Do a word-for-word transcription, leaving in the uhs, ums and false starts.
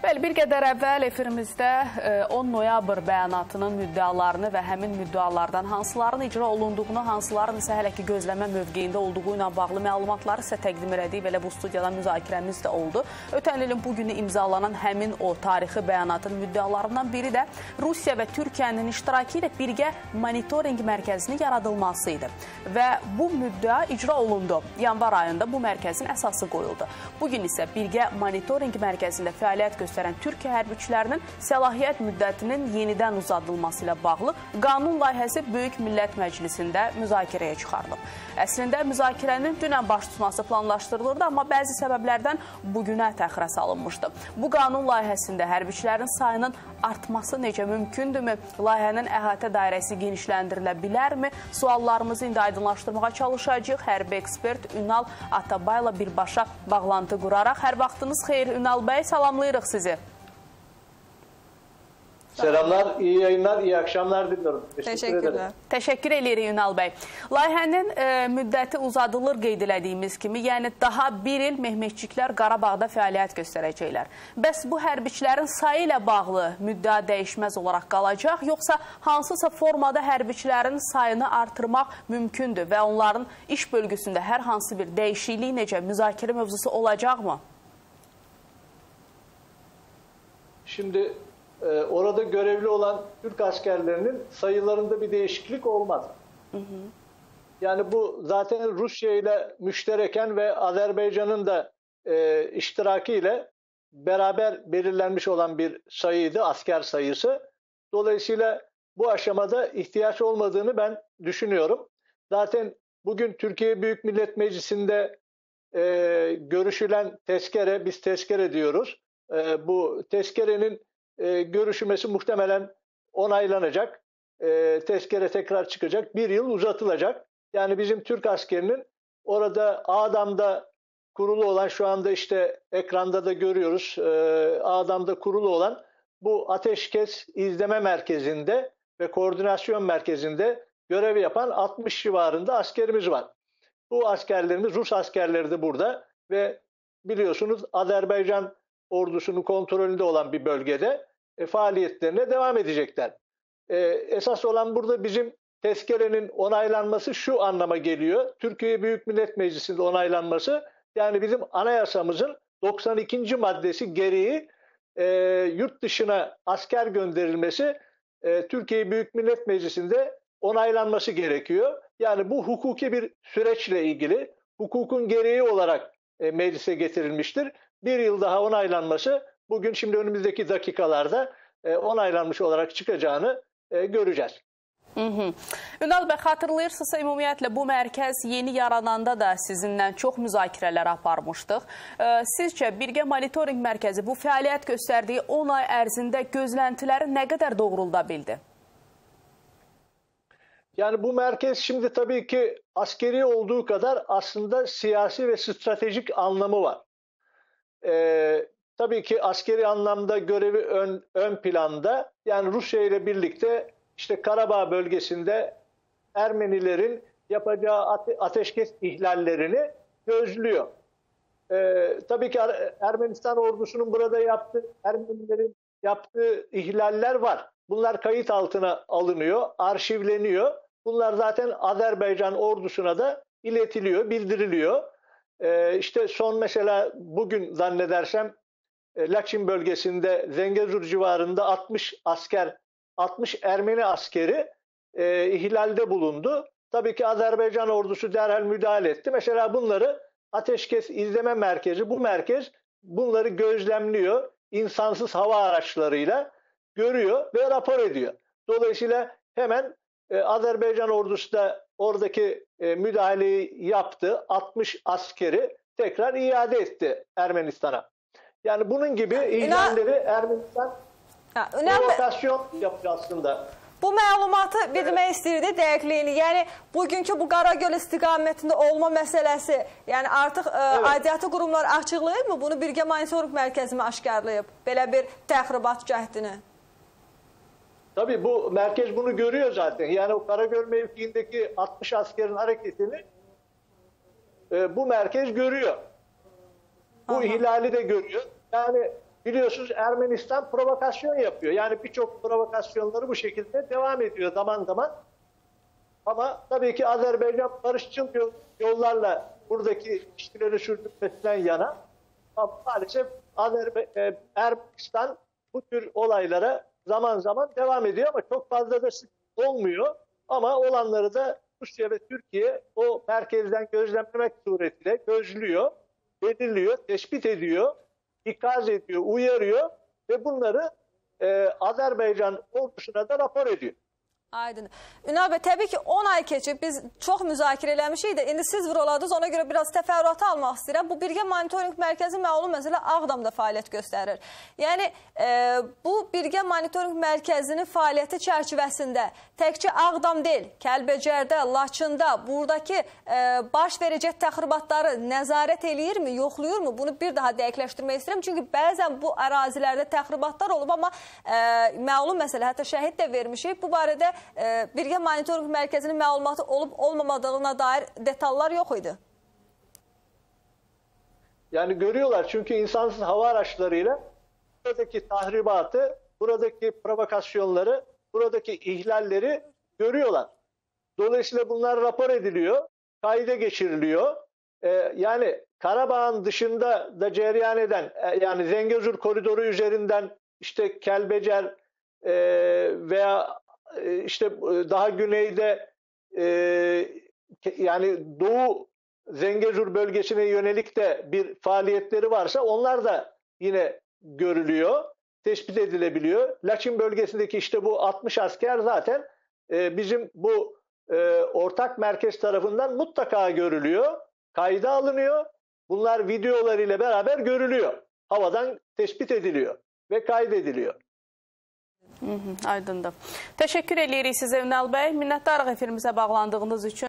Bəli, bir qədər əvvəl efirimizdə on noyabr bəyanatının müddəalarını və həmin müddəalardan hansıların icra olunduğunu, hansıların isə hələ ki gözləmə mövqeyində olduğu ilə bağlı məlumatları isə təqdim elədik. Belə bu studiyadan müzakirəmiz də oldu. Ötən ilin bugünü imzalanan həmin o tarixi bəyanatın müddəalarından biri də Rusiya və Türkiyənin iştirakı ilə birgə monitoring mərkəzinin yaradılması idi. Və bu müddəa icra olundu. Yanvar ayında bu mərkəzin əsası qoyuldu. Bugün isə birgə monitoring mərkəzində fəaliyyət göstərildi. Türkiyə hərbiçilərinin səlahiyyət müddətinin yenidən uzadılması ilə bağlı qanun layihəsi Böyük Millət Məclisində müzakirəyə çıxarılıb. Əslində müzakirənin dünən baş tutması planlaşdırılırdı, amma bəzi səbəblərdən bugünə təxirə salınmışdı. Bu qanun layihəsində hərbiçilərin sayının artması necə mümkündürmü? Layihənin əhatə dairəsi genişləndirilə bilərmi? Suallarımızı indi aydınlaşdırmağa çalışacağıq. Hərbi ekspert Ünal Atabəy ilə birbaşa bağlantı quraraq. Hər vaxtınız xeyir Ünal bəy, salamlayırıq sizi. Size. Selamlar, iyi yayınlar, iyi akşamlar diliyorum. Teşekkür Teşekkürler. Ederim. Teşekkür ederim Ünal Bey. Layihənin e, müddəti uzadılır qeyd elədiyimiz kimi, yəni daha bir il mehmetçiklər Qarabağda fəaliyyət göstərəcəklər. Bəs bu hərbiçilərin sayı ilə bağlı müddəa dəyişməz olaraq qalacaq, yoxsa hansısa formada hərbiçilərin sayını artırmaq mümkündür və onların iş bölgüsündə hər hansı bir dəyişiklik necə müzakirə mövzusu olacaqmı? Şimdi e, orada görevli olan Türk askerlerinin sayılarında bir değişiklik olmaz. Hı hı. Yani bu zaten Rusya ile müştereken ve Azerbaycan'ın da e, iştirakiyle beraber belirlenmiş olan bir sayıydı, asker sayısı. Dolayısıyla bu aşamada ihtiyaç olmadığını ben düşünüyorum. Zaten bugün Türkiye Büyük Millet Meclisi'nde e, görüşülen tezkere, biz tezkere diyoruz. E, bu tezkerenin e, görüşmesi muhtemelen onaylanacak. E, tezkere tekrar çıkacak. Bir yıl uzatılacak. Yani bizim Türk askerinin orada Ağdam'da kurulu olan, şu anda işte ekranda da görüyoruz, e, Ağdam'da kurulu olan bu Ateşkes İzleme Merkezi'nde ve Koordinasyon Merkezi'nde görev yapan altmış civarında askerimiz var. Bu askerlerimiz, Rus askerleri de burada ve biliyorsunuz Azerbaycan ordusunun kontrolünde olan bir bölgede e, faaliyetlerine devam edecekler. E, esas olan burada bizim tezkerenin onaylanması şu anlama geliyor. Türkiye Büyük Millet Meclisi'nde onaylanması, yani bizim anayasamızın doksan ikinci maddesi gereği e, yurt dışına asker gönderilmesi e, Türkiye Büyük Millet Meclisi'nde onaylanması gerekiyor. Yani bu hukuki bir süreçle ilgili, hukukun gereği olarak e, meclise getirilmiştir. Bir yıl daha onaylanması bugün, şimdi önümüzdeki dakikalarda onaylanmış olarak çıkacağını göreceğiz. Hı -hı. Ünal bəy, xatırlayırsınızsa ümumiyyətlə bu mərkəz yeni yarananda da sizinlə çox müzakirələr aparmışdıq. Sizcə birgə monitoring mərkəzi bu fəaliyyət göstərdiyi on ay ərzində gözləntiləri nə qədər doğrulda bildi? Yani bu merkez şimdi tabii ki askeri olduğu kadar aslında siyasi ve stratejik anlamı var. Ee, tabii ki askeri anlamda görevi ön, ön planda, yani Rusya ile birlikte işte Karabağ bölgesinde Ermenilerin yapacağı ate ateşkes ihlallerini gözlüyor. Ee, tabii ki Ermenistan ordusunun burada yaptığı, Ermenilerin yaptığı ihlaller var. Bunlar kayıt altına alınıyor, arşivleniyor. Bunlar zaten Azerbaycan ordusuna da iletiliyor, bildiriliyor. Ee, işte son mesela bugün zannedersem Laçın bölgesinde Zengezur civarında altmış asker, altmış Ermeni askeri e, ihlalde bulundu. Tabii ki Azerbaycan ordusu derhal müdahale etti. Mesela bunları Ateşkes İzleme Merkezi, bu merkez bunları gözlemliyor. İnsansız hava araçlarıyla görüyor ve rapor ediyor. Dolayısıyla hemen e, Azerbaycan ordusu da oradaki e, müdahaleyi yaptı. altmış askeri tekrar iade etti Ermenistan'a. Yani bunun gibi ihlalleri Ermenistan provokasyon yapıyor aslında. Bu məlumatı bilmək istəyirdi, dəqiqliyini. Yəni, bugünkü bu Qaragöl istiqamətində olma məsələsi, yəni artıq ə, evet. Aidiyyatı qurumlar açıqlayıb mı? Bunu birgə monitoring mərkəzi mi aşkarlayıb? Belə bir təxribat cəhdini. Tabii bu merkez bunu görüyor zaten. Yani o Karagöl mevkiindeki altmış askerin hareketini e, bu merkez görüyor. Bu Aha. ihlali de görüyor. Yani Biliyorsunuz Ermenistan provokasyon yapıyor. Yani birçok provokasyonları bu şekilde devam ediyor zaman zaman. Ama tabii ki Azerbaycan barışçıl yollarla buradaki işçileri sürdürmesinden yana. Ama maalesef Ermenistan bu tür olaylara zaman zaman devam ediyor ama çok fazla da sık olmuyor. Ama olanları da Rusya ve Türkiye o merkezden gözlemlemek suretiyle gözlüyor, belirliyor, tespit ediyor, ikaz ediyor, uyarıyor ve bunları e, Azerbaycan ordusuna da rapor ediyor. Aydın. Ünal Bey, təbii ki on ay keçib, biz çox müzakirə eləmişik də, indi siz vurğuladınız, ona görə biraz təfərrüatı almaq istəyirəm. Bu Birgə Monitoring Mərkəzi məlum məsələ Ağdamda fəaliyyət göstərir. Yəni, e, bu Birgə Monitoring Mərkəzinin fəaliyyəti çərçivəsində təkcə Ağdam deyil, Kəlbəcərdə, Laçında, buradakı e, baş verəcək təxribatları nəzarət eləyirmi, yoxlayırmı? Bunu bir daha dəqiqləşdirmək istəyirəm. Çünki bəzən bu ərazilərdə təxribatlar olub, amma e, məlum məsələ, hətta şəhid də vermişik. Bu barədə Birgə Monitoring Mərkəzinin məlumatı olub olmamadığına dair detallar yok idi. Yani görüyorlar, çünkü insansız hava araçlarıyla buradaki tahribatı, buradaki provokasyonları, buradaki ihlalleri görüyorlar. Dolayısıyla bunlar rapor ediliyor, kayda geçiriliyor. Ee, yani Karabağ'ın dışında da cereyan eden, yani Zengezur koridoru üzerinden işte Kelbecer e, veya İşte daha güneyde e, yani Doğu Zengezur bölgesine yönelik de bir faaliyetleri varsa onlar da yine görülüyor, tespit edilebiliyor. Laçın bölgesindeki işte bu altmış asker zaten e, bizim bu e, ortak merkez tarafından mutlaka görülüyor, kayda alınıyor. Bunlar videolarıyla beraber görülüyor, havadan tespit ediliyor ve kaydediliyor. Aydındır. Təşəkkür edirik sizə Ünal bəy. Minnətdarıq efirimizə bağlandığınız üçün.